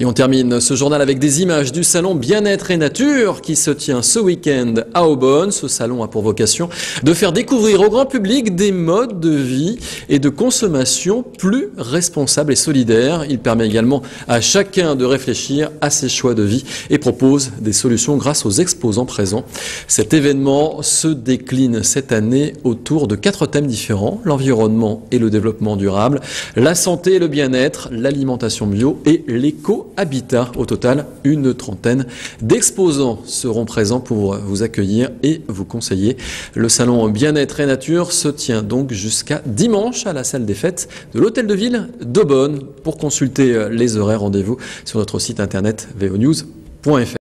Et on termine ce journal avec des images du salon Bien-être et Nature qui se tient ce week-end à Eaubonne. Ce salon a pour vocation de faire découvrir au grand public des modes de vie et de consommation plus responsables et solidaires. Il permet également à chacun de réfléchir à ses choix de vie et propose des solutions grâce aux exposants présents. Cet événement se décline cette année autour de 4 thèmes différents: l'environnement et le développement durable, la santé et le bien-être, l'alimentation bio et l'éco-habitat. Au total, une trentaine d'exposants seront présents pour vous accueillir et vous conseiller. Le salon Bien-être et Nature se tient donc jusqu'à dimanche à la salle des fêtes de l'Hôtel de Ville d'Eaubonne. Pour consulter les horaires, rendez-vous sur notre site internet vonews.fr.